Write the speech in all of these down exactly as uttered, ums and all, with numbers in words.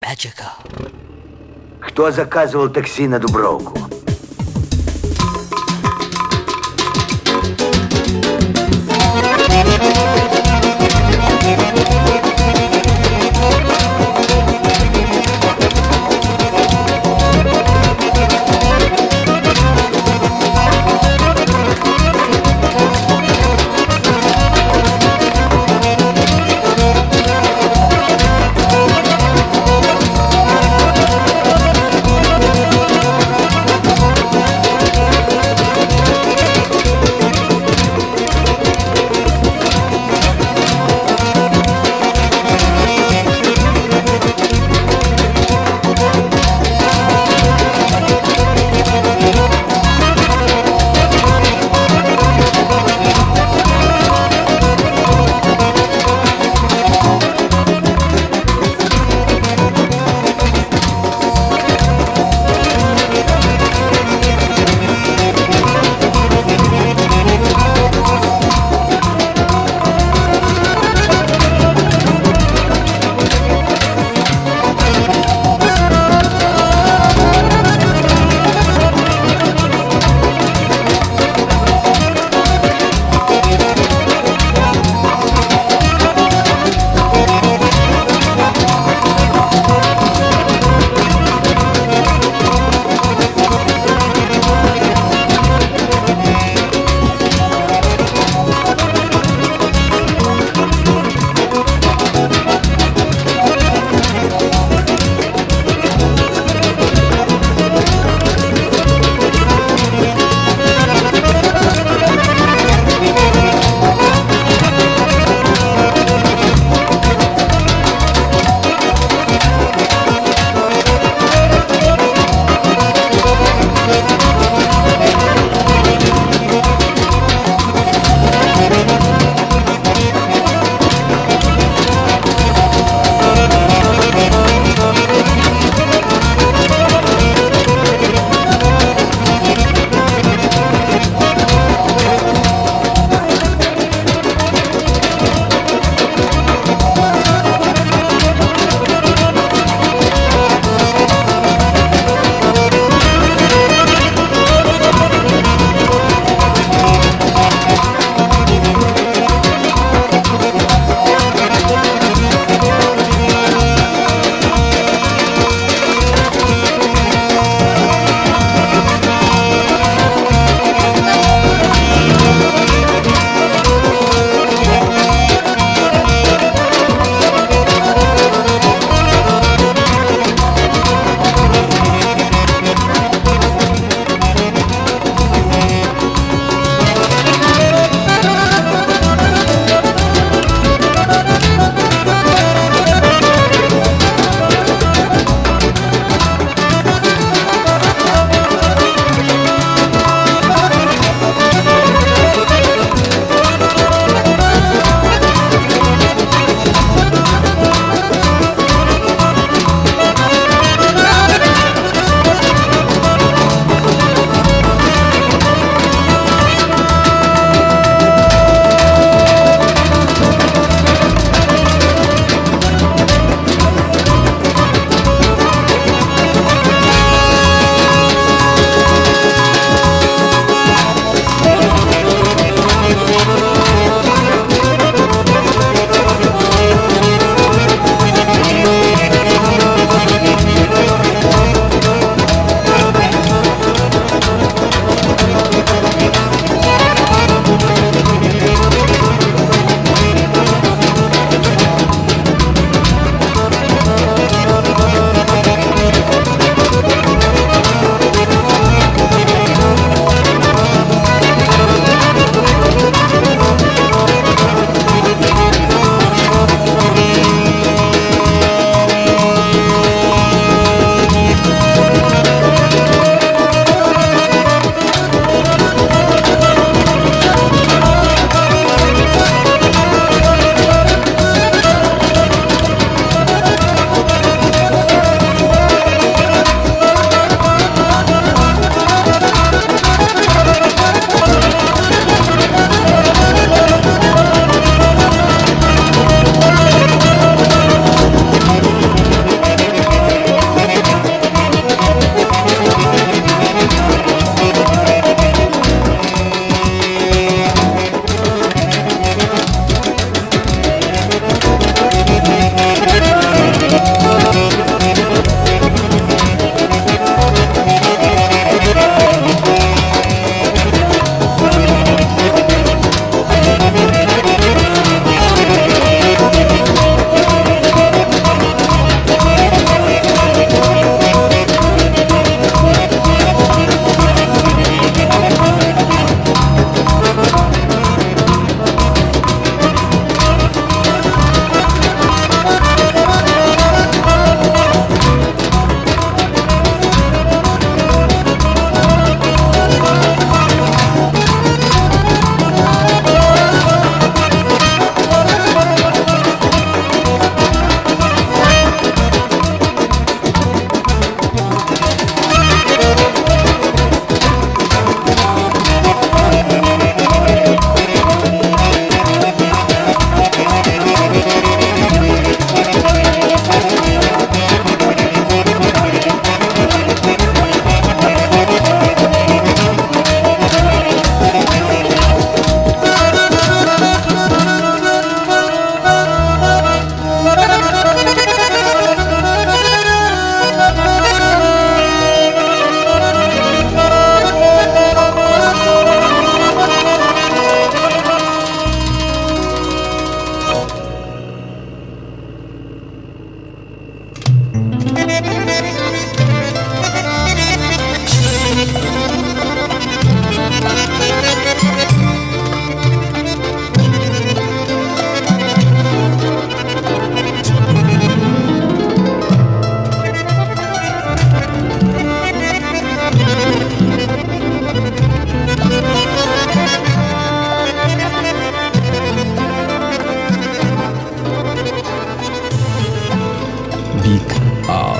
Magical. Кто заказывал такси на Дубровку?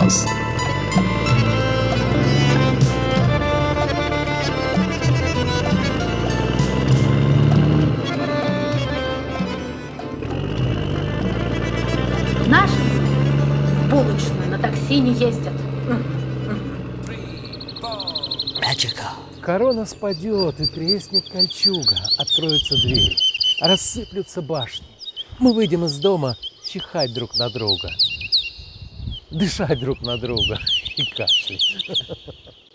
caz. Наши в булочную на такси не ездят. Корона спадет и треснет кольчуга, откроются двери, рассыплются башни. Мы выйдем из дома чихать друг на друга, дышать друг на друга и кашлять.